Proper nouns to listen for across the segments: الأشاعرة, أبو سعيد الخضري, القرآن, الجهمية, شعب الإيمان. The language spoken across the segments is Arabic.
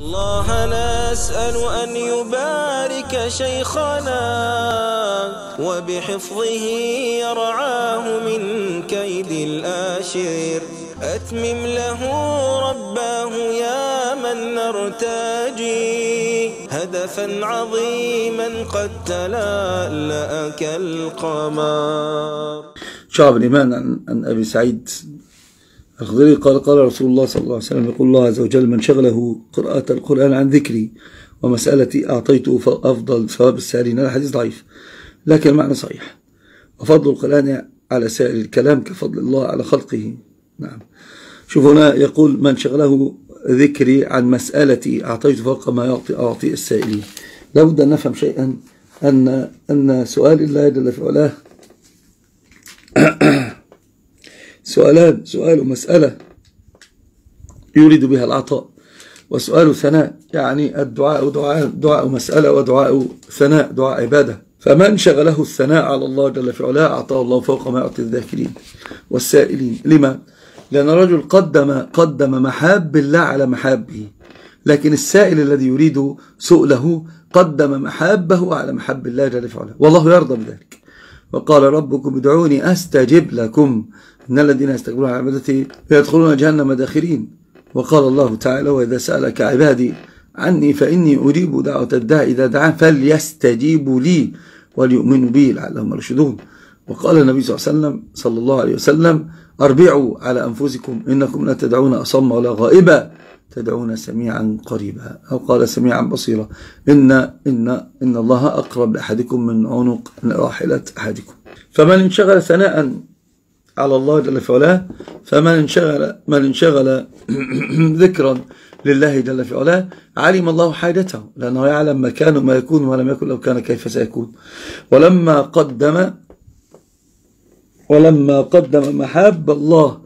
الله نسأل أن يبارك شيخنا وبحفظه يرعاه من كيد الآشر. أتمم له رباه يا من نرتجي هدفا عظيما قد تلألأ كالقمر. شعب الإيمان عن أبي سعيد الخضري قال قال رسول الله صلى الله عليه وسلم يقول الله عز وجل من شغله قراءة القرآن عن ذكري ومسألتي أعطيته أفضل ثواب السائلين. هذا حديث ضعيف لكن المعنى صحيح. وفضل القرآن على سائر الكلام كفضل الله على خلقه. نعم. شوف هنا يقول من شغله ذكري عن مسألتي أعطيته فوق ما أعطي السائلين. لابد أن نفهم شيئا أن سؤال الله جل في علاه سؤالان، سؤال ومسألة يريد بها العطاء، وسؤال ثناء، يعني الدعاء دعاء مسألة ودعاء ثناء دعاء عبادة. فمن شغله الثناء على الله جل في علاه أعطاه الله فوق ما يعطي الذاكرين والسائلين. لما؟ لأن الرجل قدم محاب الله على محابه، لكن السائل الذي يريد سؤله قدم محابه على محب الله جل في علاه، والله يرضى بذلك. وقال ربكم ادعوني أستجب لكم إن الذين يستكبرون عن عبادتي فيدخلون جهنم داخرين. وقال الله تعالى وإذا سألك عبادي عني فإني أجيب دعوة الداع إذا دعان فليستجيبوا لي وليؤمنوا بي لعلهم يرشدون. وقال النبي صلى الله عليه وسلم أربعوا على أنفسكم إنكم لا تدعون أصم ولا غائبا تدعون سميعا قريبا، أو قال سميعا بصيرا، إن الله أقرب لأحدكم من عنق راحلة أحدكم. فمن انشغل ثناء على الله جل في علاه، فمن انشغل ذكرا لله جل في علاه علم الله حاجته، لأنه يعلم ما كان وما يكون ولم يكن لو كان كيف سيكون. ولما قدم محاب الله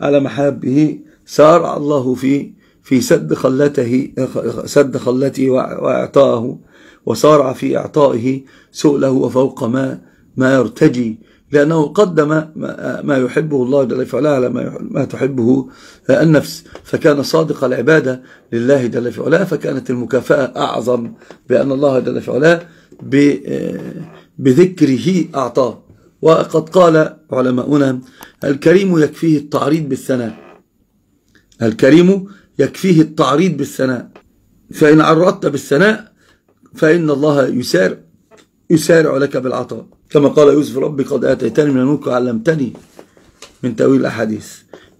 على محابه سارع الله في سد خلته وإعطائه، وسارع في إعطائه سؤله وفوق ما يرتجي، لأنه قدم ما يحبه الله جل في علاه على ما تحبه النفس، فكان صادق العبادة لله جل في علاه، فكانت المكافأة أعظم بأن الله جل في علاه بذكره أعطاه. وقد قال علماؤنا الكريم يكفيه التعريض بالثناء، الكريم يكفيه التعريض بالثناء، فإن عرضت بالثناء فإن الله يسارع لك بالعطاء، كما قال يوسف ربي قد آتيتني من الملك وعلمتني من تأويل الأحاديث.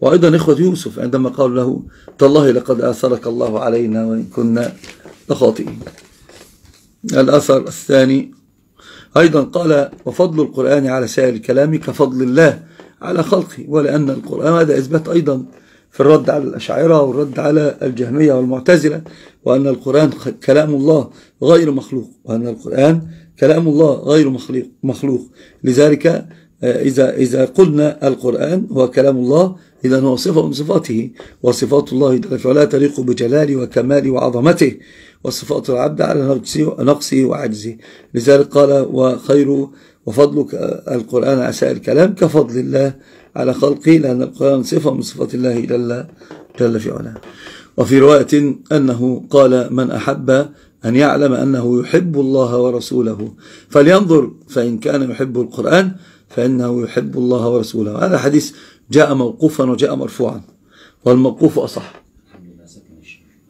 وأيضا إخوة يوسف عندما قالوا له تالله لقد آثرك الله علينا وإن كنا لخاطئين. الأثر الثاني أيضا قال وفضل القرآن على سائر الكلام كفضل الله على خلقه. ولأن القرآن هذا إثبات أيضا في الرد على الأشاعرة والرد على الجهمية والمعتزلة، وأن القرآن كلام الله غير مخلوق، وأن القرآن كلام الله غير مخلوق. لذلك إذا قلنا القرآن هو كلام الله إذا هو صفة من صفاته، وصفات الله جل في علاه تليق بجلاله وكماله وعظمته، وصفات العبد على نقصه وعجزه. لذلك قال وخير وفضل القرآن على سائر الكلام كفضل الله على خلقه، لأن القرآن صفة من صفات الله جل في علاه. وفي رواية أنه قال من أحب أن يعلم أنه يحب الله ورسوله فلينظر فإن كان يحب القرآن فإنه يحب الله ورسوله. هذا حديث جاء موقوفا وجاء مرفوعا، والموقوف أصح.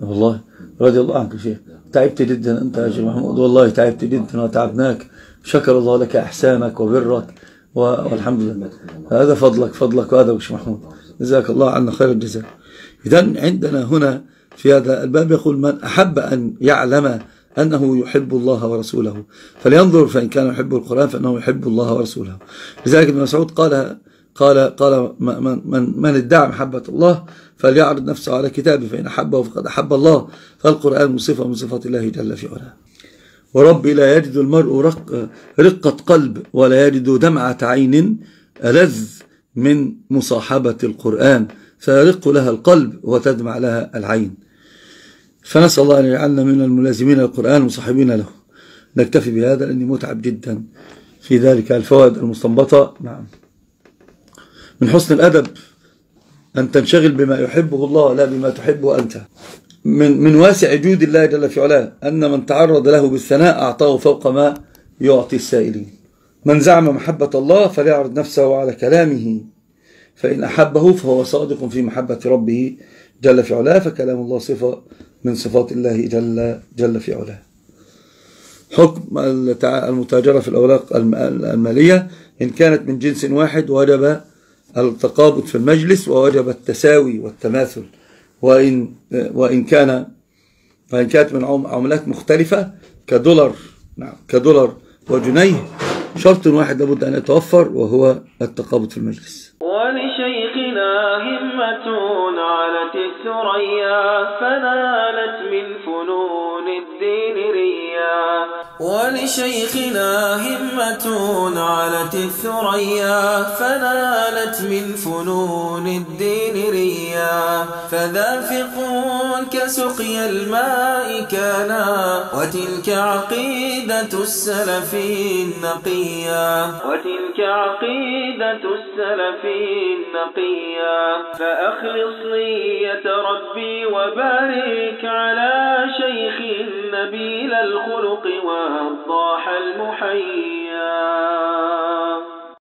والله رضي الله عنك شيخ، تعبت جدا أنت يا شيخ محمود، والله تعبت جدا وتعبناك، شكر الله لك إحسانك وبرك والحمد لله. هذا فضلك وهذا وش محمود، جزاك الله عنا خير الجزاء. إذن عندنا هنا في هذا الباب يقول من أحب أن يعلم أنه يحب الله ورسوله فلينظر فإن كان يحب القرآن فإنه يحب الله ورسوله. لذلك ابن مسعود قال من ادعى محبة الله فليعرض نفسه على كتابه فإن أحبه فقد أحب الله، فالقرآن صفة من صفات الله جل في علاه. وربي لا يجد المرء رقة قلب ولا يجد دمعة عين ألذ من مصاحبة القرآن، فيرق لها القلب وتدمع لها العين. فنسأل الله أن يجعلنا من الملازمين للقرآن وصاحبين له. نكتفي بهذا لأني متعب جدا في ذلك. الفوائد المستنبطة: نعم، من حسن الأدب أن تنشغل بما يحبه الله لا بما تحبه أنت. من واسع جود الله جل في علاه أن من تعرض له بالثناء أعطاه فوق ما يعطي السائلين. من زعم محبة الله فليعرض نفسه على كلامه، فإن أحبه فهو صادق في محبة ربه جل في علاه، فكلام الله صفة من صفات الله جل في علاه. حكم المتاجرة في الأوراق المالية: إن كانت من جنس واحد وجب التقابض في المجلس ووجب التساوي والتماثل، وإن كانت من عملات مختلفة كدولار وجنيه، شرط واحد لابد أن يتوفر وهو التقابض في المجلس. ولشيخنا همة علت الثريا فنالت من فنون الدين ريا، ولشيخنا همة علت الثريا فنالت من فنون الدين ريا، فذافق كسقي الماء كان وتلك عقيدة السلف النقيا، وتلك عقيدة السلف النقيا، فأخلص نية ربي وبارك على شيخ نبيل الخلق والضاح المحيا.